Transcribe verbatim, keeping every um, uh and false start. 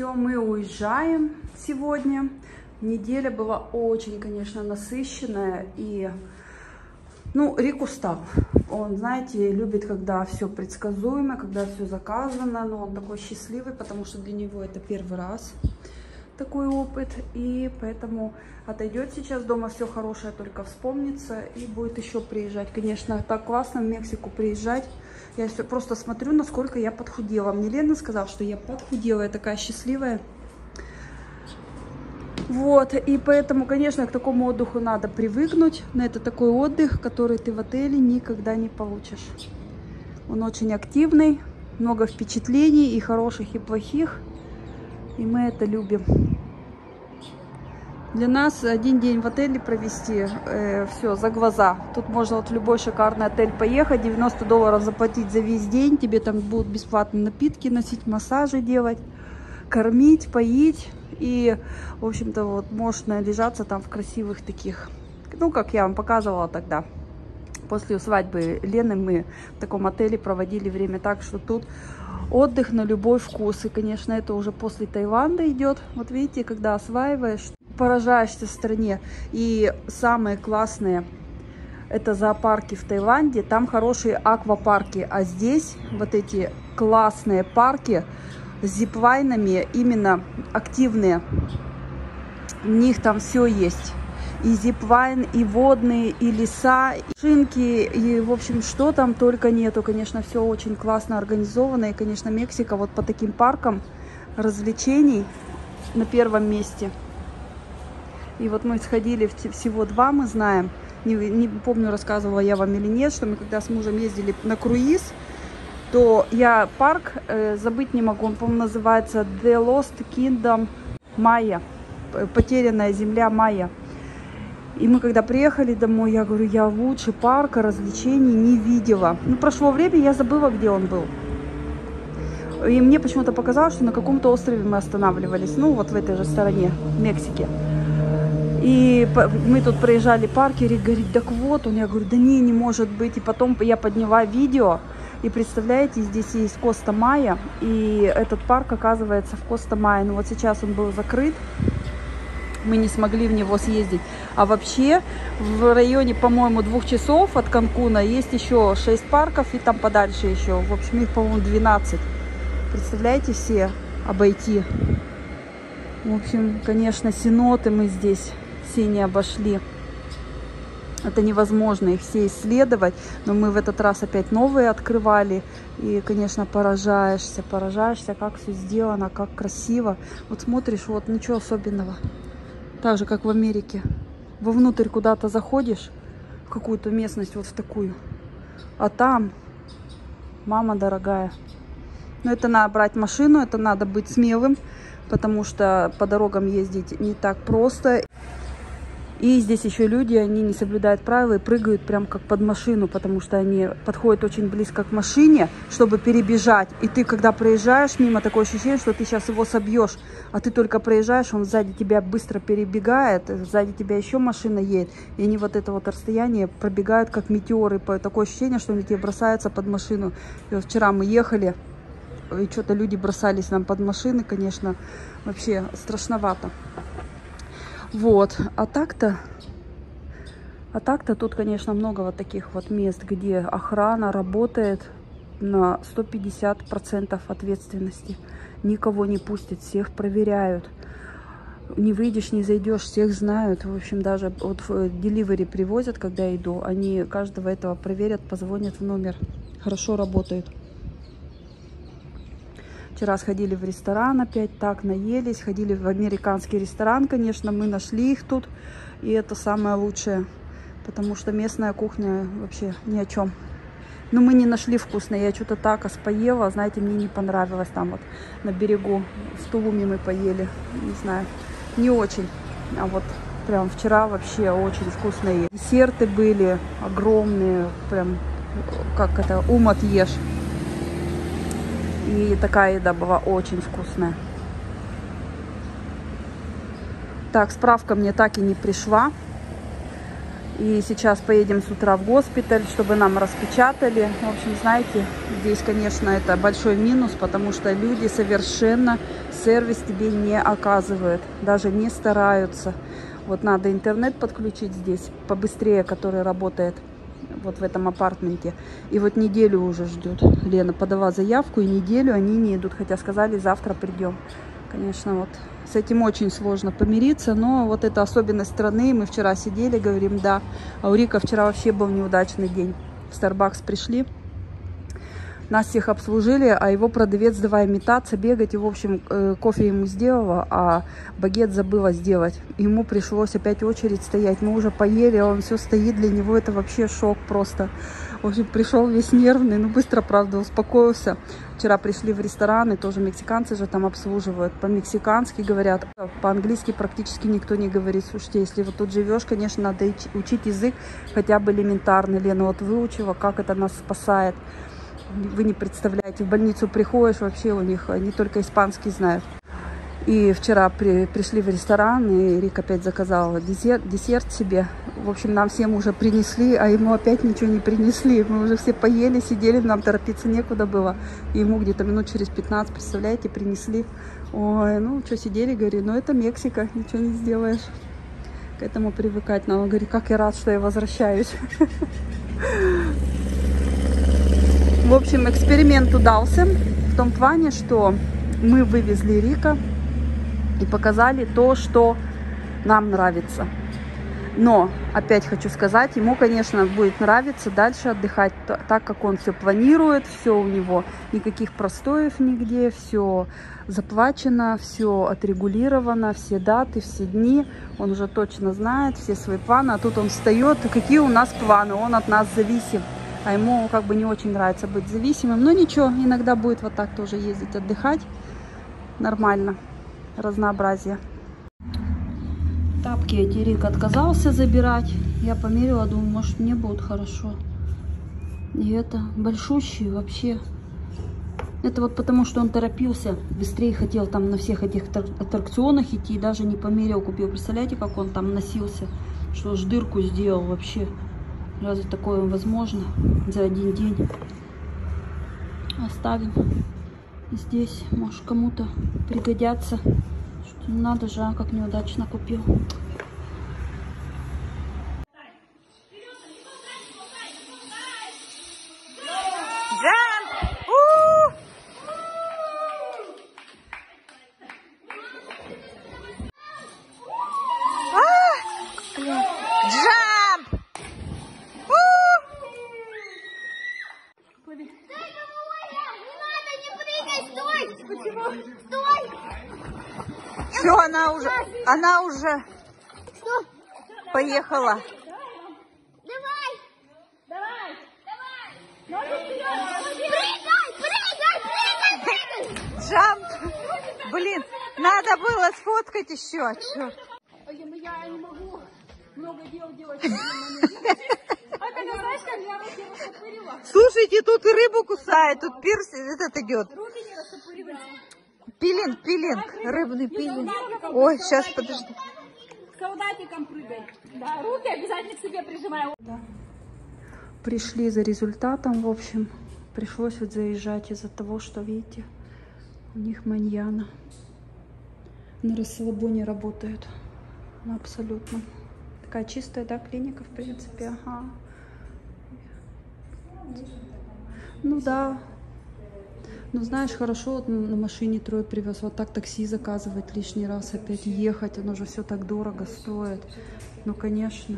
все, мы уезжаем сегодня. Неделя была очень, конечно, насыщенная. И, ну, Рик устал. Он, знаете, любит, когда все предсказуемо, когда все заказано. Но он такой счастливый, потому что для него это первый раз такой опыт. И поэтому отойдет сейчас дома, все хорошее только вспомнится. И будет еще приезжать. Конечно, так классно в Мексику приезжать. Я все просто смотрю, насколько я подхудела. Мне Лена сказала, что я подхудела, я такая счастливая. Вот, и поэтому, конечно, к такому отдыху надо привыкнуть. Но это такой отдых, который ты в отеле никогда не получишь. Он очень активный, много впечатлений, и хороших, и плохих. И мы это любим. Для нас один день в отеле провести, э, все, за глаза. Тут можно вот в любой шикарный отель поехать, девяносто долларов заплатить за весь день. Тебе там будут бесплатные напитки носить, массажи делать, кормить, поить. И, в общем-то, вот можно лежаться там в красивых таких, ну, как я вам показывала тогда. После свадьбы Лены мы в таком отеле проводили время так, что тут... Отдых на любой вкус. И, конечно, это уже после Таиланда идет. Вот видите, когда осваиваешь, поражаешься стране. И самые классные — это зоопарки в Таиланде. Там хорошие аквапарки. А здесь вот эти классные парки с зиплайнами, именно активные. В них там все есть. И зиплайн, и водные, и леса, и шинки, и, в общем, что там только нету. Конечно, все очень классно организовано. И, конечно, Мексика вот по таким паркам развлечений на первом месте. И вот мы сходили, всего два мы знаем. Не, не помню, рассказывала я вам или нет, что мы когда с мужем ездили на круиз, то я парк э, забыть не могу. Он, по-моему, называется The Lost Kingdom Maya. Потерянная земля Майя. И мы когда приехали домой, я говорю, я лучше парка развлечений не видела. Ну, прошло время, я забыла, где он был. И мне почему-то показалось, что на каком-то острове мы останавливались. Ну, вот в этой же стороне, в Мексике. И мы тут проезжали парки, Рик говорит, так вот он. Я говорю, да не, не может быть. И потом я подняла видео. И представляете, здесь есть Коста-Майя. И этот парк оказывается в Коста-Майе. Ну, вот сейчас он был закрыт. Мы не смогли в него съездить. А вообще в районе, по-моему, двух часов от Канкуна есть еще шесть парков. И там подальше еще. В общем, их, по-моему, двенадцать. Представляете, все обойти. В общем, конечно, сеноты мы здесь все не обошли. Это невозможно их все исследовать. Но мы в этот раз опять новые открывали. И, конечно, поражаешься, поражаешься, как все сделано, как красиво. Вот смотришь, вот ничего особенного. Так же, как в Америке. Вовнутрь куда-то заходишь, в какую-то местность, вот в такую. А там, мама дорогая. Но это надо брать машину, это надо быть смелым, потому что по дорогам ездить не так просто. И здесь еще люди, они не соблюдают правила и прыгают прям как под машину, потому что они подходят очень близко к машине, чтобы перебежать. И ты, когда проезжаешь мимо, такое ощущение, что ты сейчас его собьешь. А ты только проезжаешь, он сзади тебя быстро перебегает, сзади тебя еще машина едет. И они вот это вот расстояние пробегают как метеоры. Такое ощущение, что они тебе бросаются под машину. И вот вчера мы ехали, и что-то люди бросались нам под машины, конечно, вообще страшновато. Вот, а так-то, а так-то тут, конечно, много вот таких вот мест, где охрана работает на сто пятьдесят процентов ответственности. Никого не пустят, всех проверяют. Не выйдешь, не зайдешь, всех знают. В общем, даже вот в деливери привозят, когда я иду, они каждого этого проверят, позвонят в номер. Хорошо работают. Вчера сходили в ресторан опять, так наелись. Ходили в американский ресторан, конечно, мы нашли их тут. И это самое лучшее, потому что местная кухня вообще ни о чем. Но мы не нашли вкусно, я что-то такос поела, знаете, мне не понравилось. Там вот на берегу в Тулуме мы поели, не знаю, не очень. А вот прям вчера вообще очень вкусные десерты были, огромные, прям как это, ум отъешь. И такая еда была очень вкусная. Так, справка мне так и не пришла. И сейчас поедем с утра в госпиталь, чтобы нам распечатали. В общем, знаете, здесь, конечно, это большой минус, потому что люди совершенно сервис тебе не оказывают, даже не стараются. Вот надо интернет подключить здесь побыстрее, который работает вот в этом апартменте. И вот неделю уже ждут. Лена подала заявку, и неделю они не идут, хотя сказали, завтра придем. Конечно, вот с этим очень сложно помириться, но вот это особенность страны. Мы вчера сидели, говорим, да. А у Рика вчера вообще был неудачный день. В Старбакс пришли, нас всех обслужили, а его продавец, давай метаться, бегать, и, в общем, кофе ему сделала, а багет забыла сделать. Ему пришлось опять очередь стоять. Мы уже поели, а он все стоит, для него это вообще шок просто. В общем, пришел весь нервный, но быстро, правда, успокоился. Вчера пришли в ресторан, и тоже мексиканцы же там обслуживают. По-мексикански говорят, по-английски практически никто не говорит. Слушайте, если вот тут живешь, конечно, надо учить язык хотя бы элементарный. Лена вот выучила, как это нас спасает. Вы не представляете, в больницу приходишь, вообще у них не только испанский знают. И вчера при, пришли в ресторан, и Рик опять заказал десерт, десерт себе. В общем, нам всем уже принесли, а ему опять ничего не принесли. Мы уже все поели, сидели, нам торопиться некуда было. И ему где-то минут через пятнадцать, представляете, принесли. Ой, ну что, сидели, говорю, ну это Мексика, ничего не сделаешь. К этому привыкать надо. Он говорит, как я рад, что я возвращаюсь. В общем, эксперимент удался в том плане, что мы вывезли Рика и показали то, что нам нравится. Но, опять хочу сказать, ему, конечно, будет нравиться дальше отдыхать так, как он все планирует, все у него, никаких простоев нигде, все заплачено, все отрегулировано, все даты, все дни. Он уже точно знает все свои планы, а тут он встает, какие у нас планы, он от нас зависим. А ему как бы не очень нравится быть зависимым. Но ничего, иногда будет вот так тоже ездить, отдыхать. Нормально. Разнообразие. Тапки эти Рик отказался забирать. Я померила, думаю, может, мне будет хорошо. И это большущие вообще. Это вот потому, что он торопился. Быстрее хотел там на всех этих аттракционах идти. И даже не померил, купил. Представляете, как он там носился? Что ж, дырку сделал вообще. Разве такое возможно за один день? Оставим здесь, может, кому-то пригодятся. Что не надо же, а как неудачно купил. Все, она уже, она уже что? Поехала. Давай, давай, давай. Прыгай, прыгай, прыгай, прыгай. Джамп. Блин, надо было сфоткать еще. Черт. Я не могу много дел делать. Слушайте, тут и рыбу кусает, тут пирс этот идет. Пилинг, пилинг, рыбный пилинг. Ой, сейчас, подожди. Солдатиком прыгай. Да, руки обязательно к себе прижимай. Да. Пришли за результатом, в общем. Пришлось вот заезжать из-за того, что, видите, у них маньяна. На расслабоне работают. Ну, абсолютно. Такая чистая, да, клиника, в принципе. Ага. Ну да. Ну, знаешь, хорошо, вот на машине трое привез. Вот так такси заказывать лишний раз, опять ехать. Оно же все так дорого стоит. Ну, конечно.